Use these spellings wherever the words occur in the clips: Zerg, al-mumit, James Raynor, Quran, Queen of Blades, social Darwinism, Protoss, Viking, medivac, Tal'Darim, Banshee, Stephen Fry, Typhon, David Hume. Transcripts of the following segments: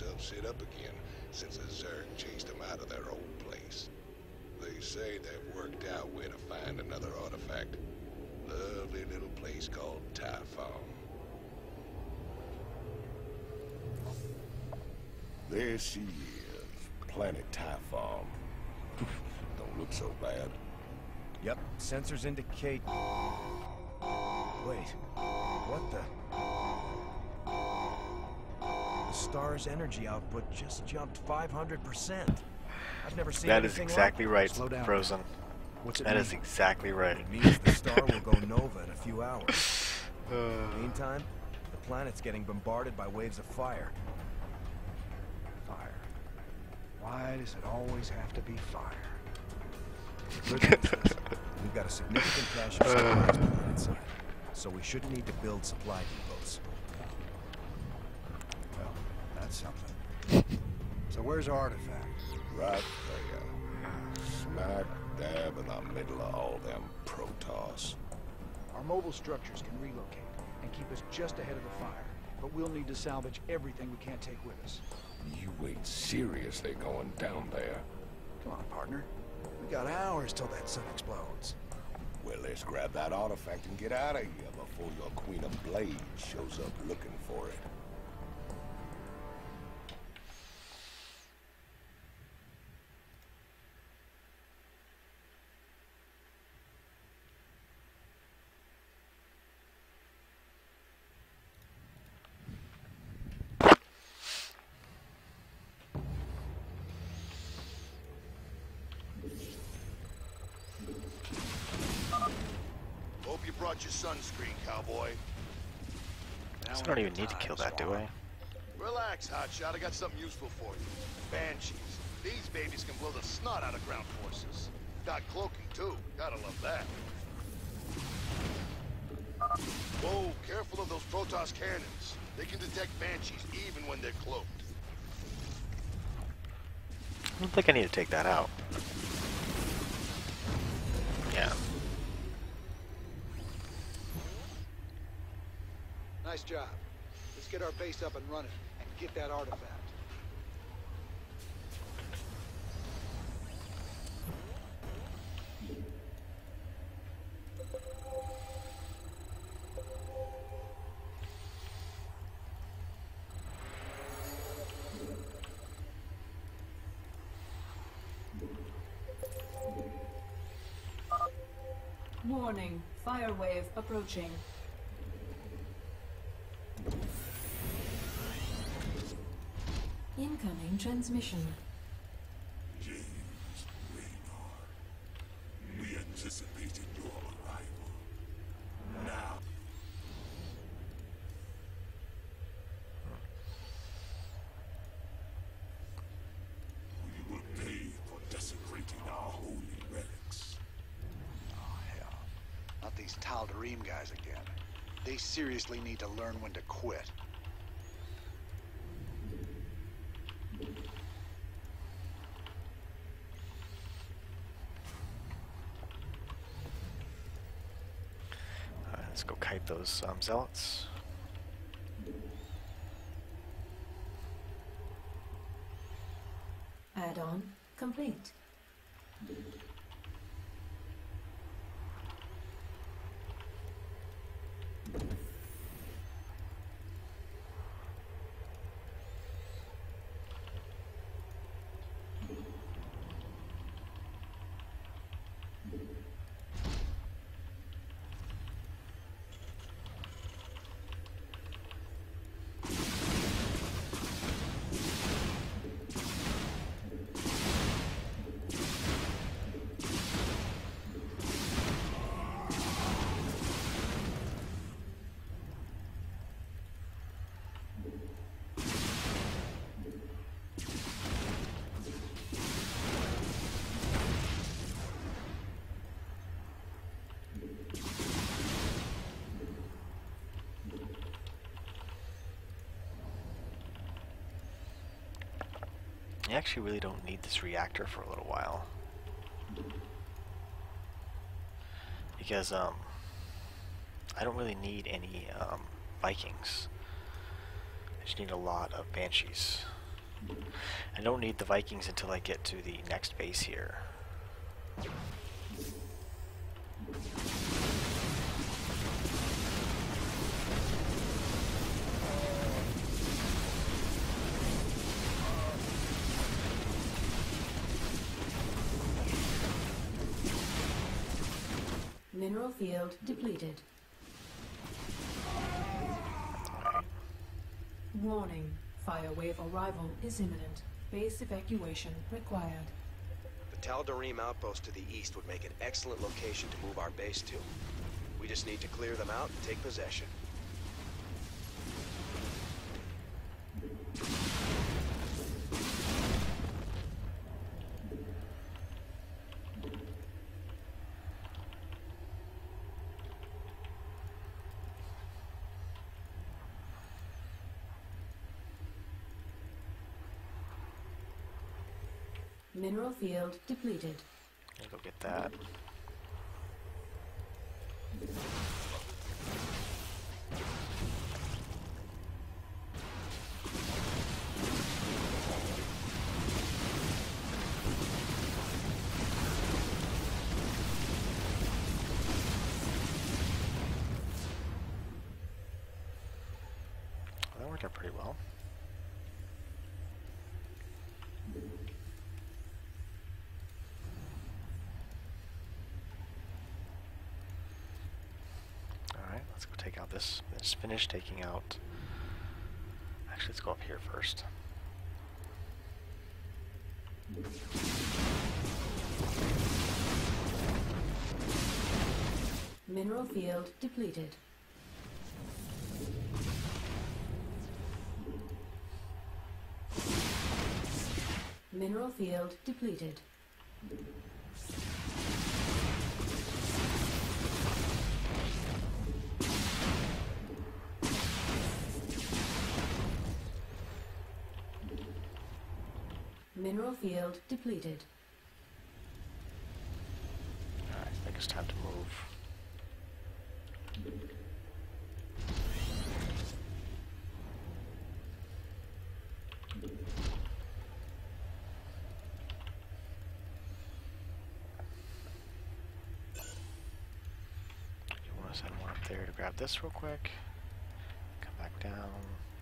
themselves set up again since the Zerg chased them out of their old place. They say they've worked out where to find another artifact. Lovely little place called Typhon. There she is, planet Typhon. Don't look so bad. Yep, sensors indicate... Wait, what the... The star's energy output just jumped 500%. I've never seen that. Is exactly right, Frozen. That is exactly right. It means the star will go nova in a few hours. In the meantime, the planet's getting bombarded by waves of fire. Fire. Why does it always have to be fire? We've got a significant cache of supplies on the planet side, so we shouldn't need to build supply depots. Well, that's something. So where's our artifact? Right there. Smack dab in the middle of all them Protoss. Our mobile structures can relocate and keep us just ahead of the fire, but we'll need to salvage everything we can't take with us. You ain't seriously going down there. Come on, partner. We got hours till that sun explodes. Well, let's grab that artifact and get out of here before your Queen of Blades shows up looking for it. You brought your sunscreen, cowboy. I don't even need to kill that, do I? Relax, hotshot. I got something useful for you. Banshees. These babies can blow the snot out of ground forces. Got cloaking, too. Gotta love that. Whoa, careful of those Protoss cannons. They can detect Banshees even when they're cloaked. I don't think I need to take that out. Yeah. Nice job. Let's get our base up and running and get that artifact. Warning, firewave approaching. Incoming transmission. James Raynor, we anticipated your arrival. Now. We will pay for desecrating our holy relics. Oh, hell. Not these Tal'Darim guys again. They seriously need to learn when to quit. Let's go kite those zealots. Add-on complete. I actually really don't need this reactor for a little while, because I don't really need any Vikings. I just need a lot of Banshees. I don't need the Vikings until I get to the next base here. Mineral field depleted. Warning, fire wave arrival is imminent. Base evacuation required. The Tal'Darim outpost to the east would make an excellent location to move our base to. We just need to clear them out and take possession. Mineral field depleted. I'll go get that. Well, that worked out pretty well. This is finished taking out. Actually, let's go up here first. Mineral field depleted. Mineral field depleted. Mineral field depleted. Alright, I think it's time to move. You want to send one up there to grab this real quick. Come back down.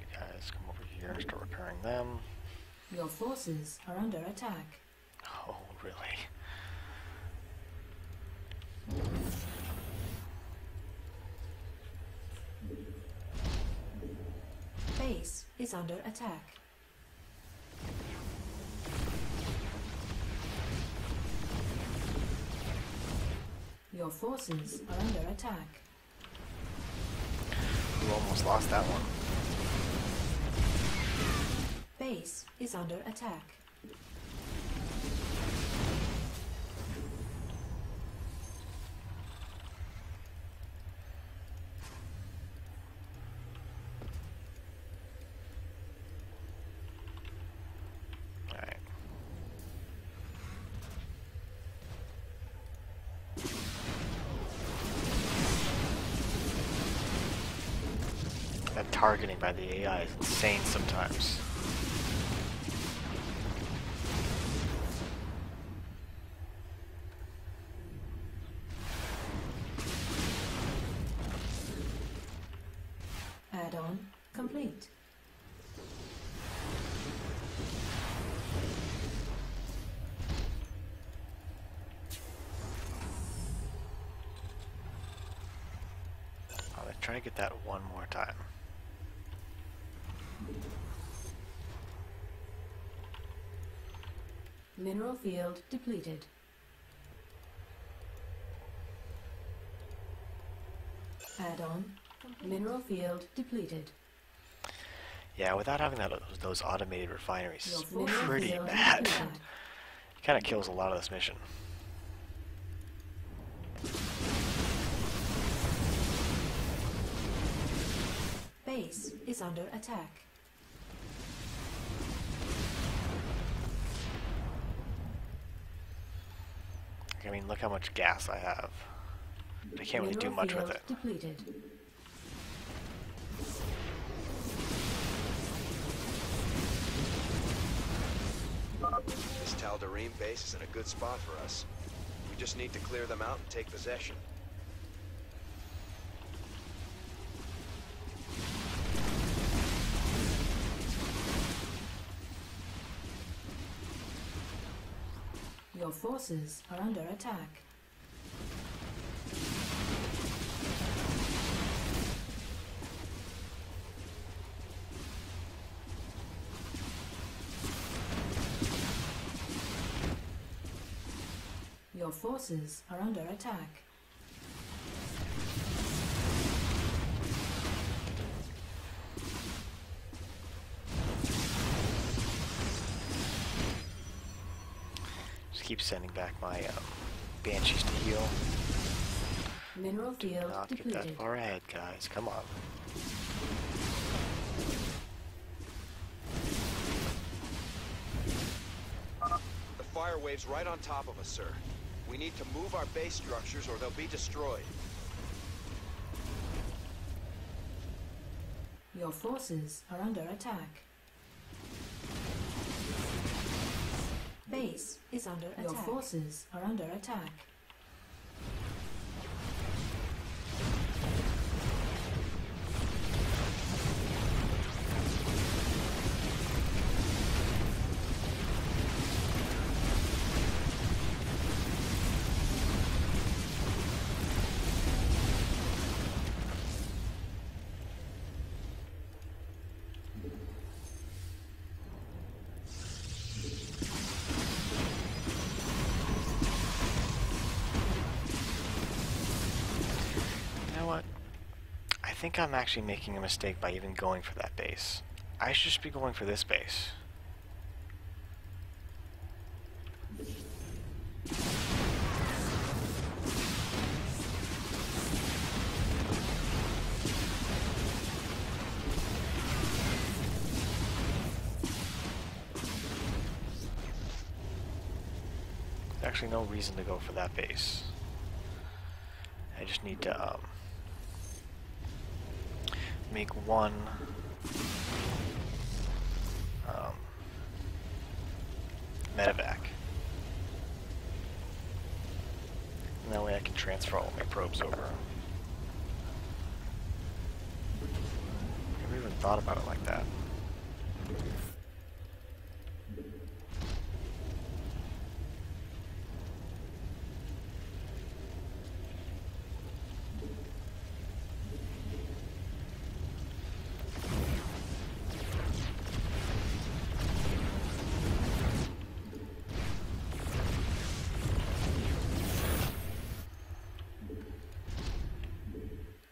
You guys come over here and start repairing them. Your forces are under attack. Oh, really? Base is under attack. Your forces are under attack. You almost lost that one. Base is under attack. All right. That targeting by the AI is insane sometimes. Try to get that one more time. Mineral field depleted. Add-on. Mineral field depleted. Yeah, without having that, those automated refineries is pretty bad. It kind of kills a lot of this mission. Base is under attack. I mean, look how much gas I have. But I can't really do much with it. Depleted. Tal'Darim base is in a good spot for us. We just need to clear them out and take possession. Your forces are under attack. Your forces are under attack. Keep sending back my Banshees to heal. Mineral field not depleted. Get that far ahead, guys. Come on. The fire wave's right on top of us, sir. We need to move our base structures or they'll be destroyed. Your forces are under attack. Base is under attack. Your forces are under attack. I think I'm actually making a mistake by even going for that base. I should just be going for this base. There's actually no reason to go for that base. I just need to make one medivac, and that way I can transfer all my probes over. I never even thought about it like that.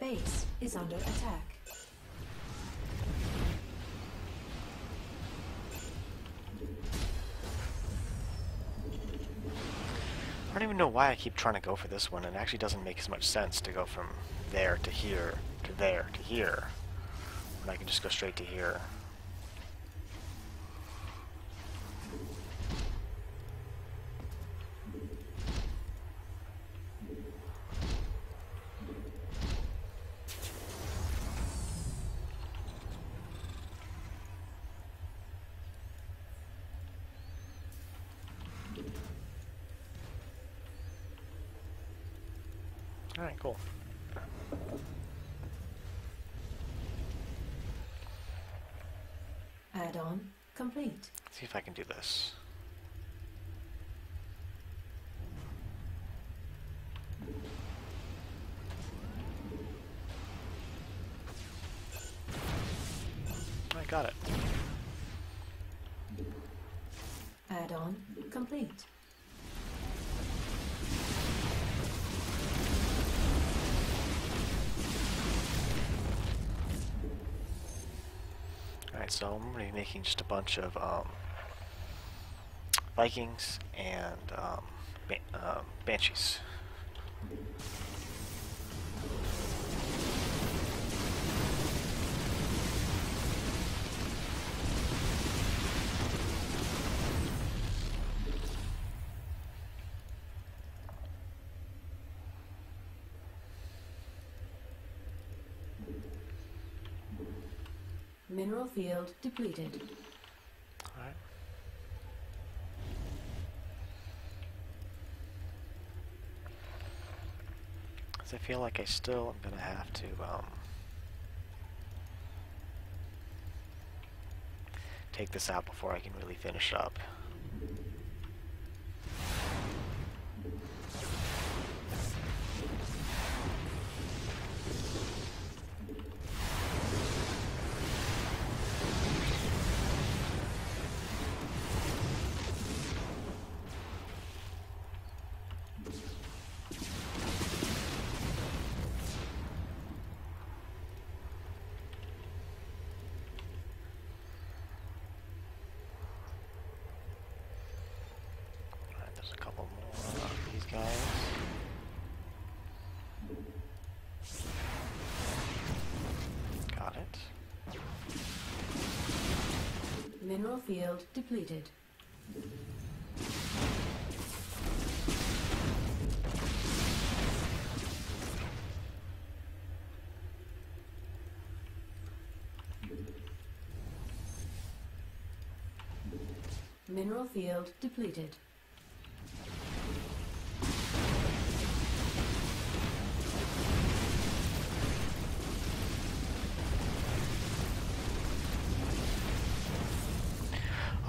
Base is under attack. I don't even know why I keep trying to go for this one. It actually doesn't make as much sense to go from there to here to there to here. When I can just go straight to here. Alright, cool. Add-on complete. Let's see if I can do this. I got it. Add-on complete. So I'm going to be making just a bunch of Vikings and Banshees. Mineral field depleted. All right. Because I feel like I still am going to have to take this out before I can really finish up. Mineral field depleted. Mineral field depleted.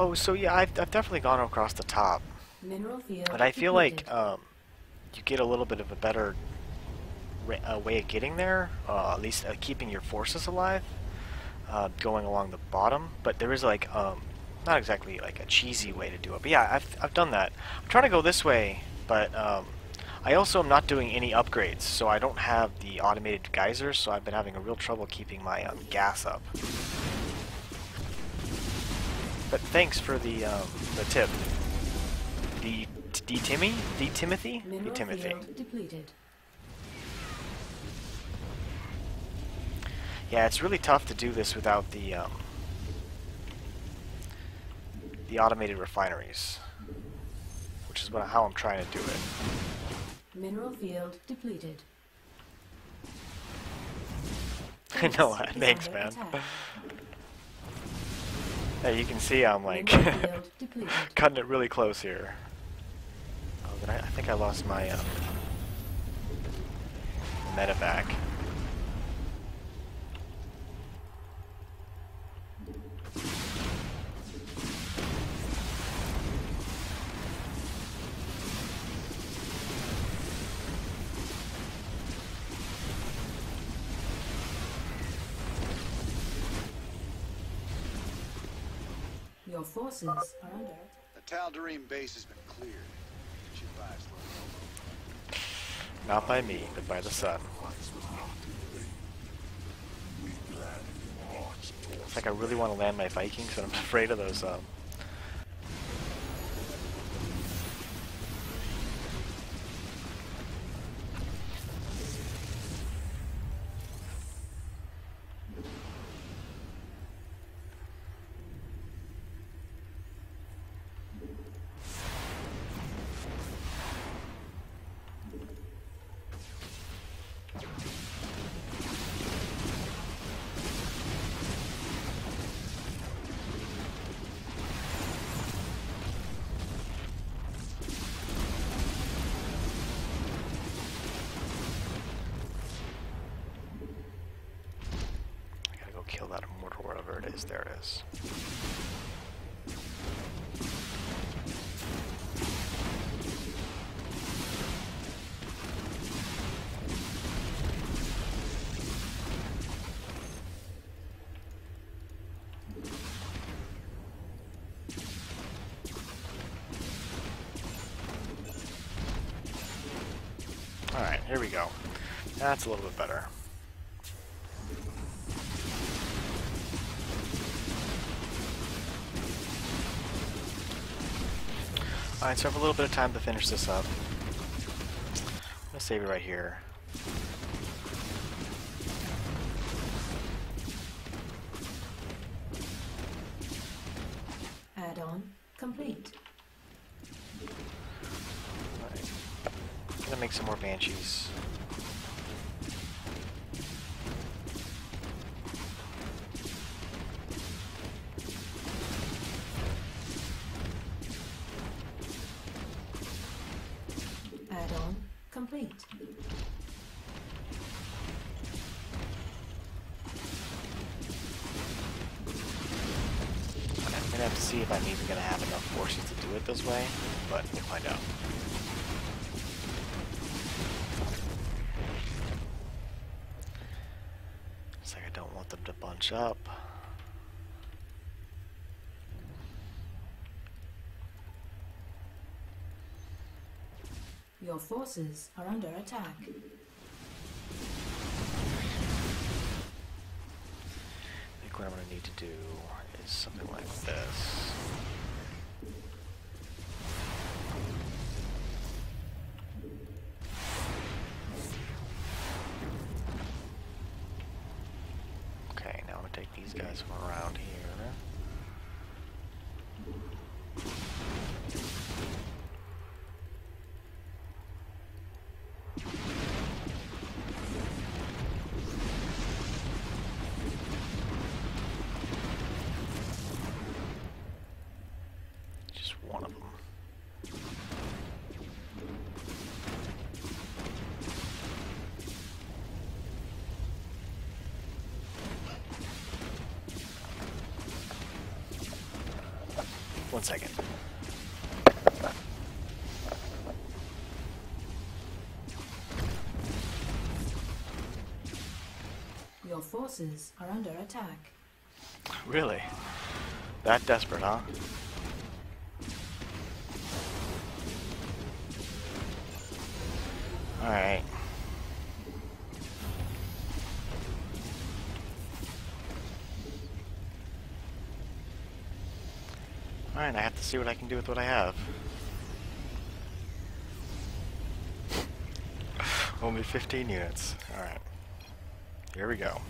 Oh, so yeah, I've definitely gone across the top, but I feel like you get a little bit of a better way of getting there, at least keeping your forces alive, going along the bottom. But there is like not exactly like a cheesy way to do it. But yeah, I've done that. I'm trying to go this way, but I also am not doing any upgrades, so I don't have the automated geysers. So I've been having a real trouble keeping my gas up. But thanks for the tip. D Timothy. Yeah, it's really tough to do this without the the automated refineries, which is how I'm trying to do it. Mineral field depleted. No, thanks, man. Yeah, you can see I'm like cutting it really close here. Oh, but I think I lost my medivac. Your forces are under. The Tal'Darim base has been cleared. Not by me, but by the sun. It's like I really want to land my Vikings, but I'm afraid of those. Kill that immortal, wherever it is. There it is. All right, here we go. That's a little bit better. Alright, so I have a little bit of time to finish this up. I'm gonna save it right here. Add-on complete. Alright. I'm gonna make some more Banshees. gonna have to see if I'm even gonna have enough forces to do it this way, but we'll find out. Looks like I don't want them to bunch up. Your forces are under attack. I think what I'm going to need to do is something like this. Okay, now I'm going to take these guys from around here. One second. Your forces are under attack. Really? That desperate, huh? All right. Alright, I have to see what I can do with what I have. Only 15 units. Alright. Here we go.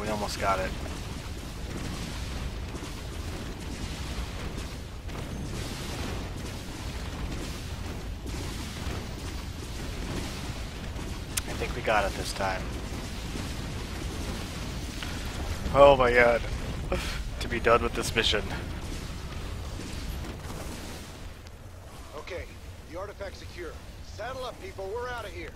We almost got it. I think we got it this time. Oh my god. To be done with this mission. Okay, the artifact's secure. Saddle up, people, we're out of here.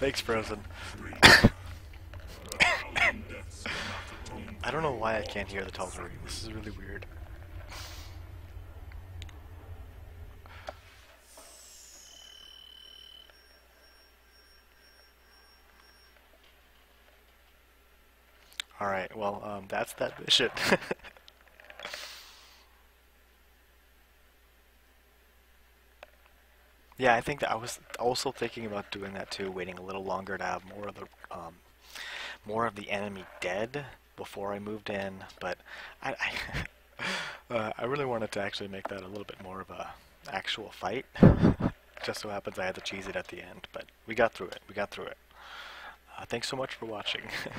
Thanks, Frozen. I don't know why I can't hear the Tal'Darim. This is really weird. Alright, well, that's that mission. Yeah, I think that I was also thinking about doing that too, waiting a little longer to have more of the enemy dead before I moved in. But I really wanted to actually make that a little bit more of a actual fight. Just so happens I had to cheese it at the end, but we got through it. Thanks so much for watching.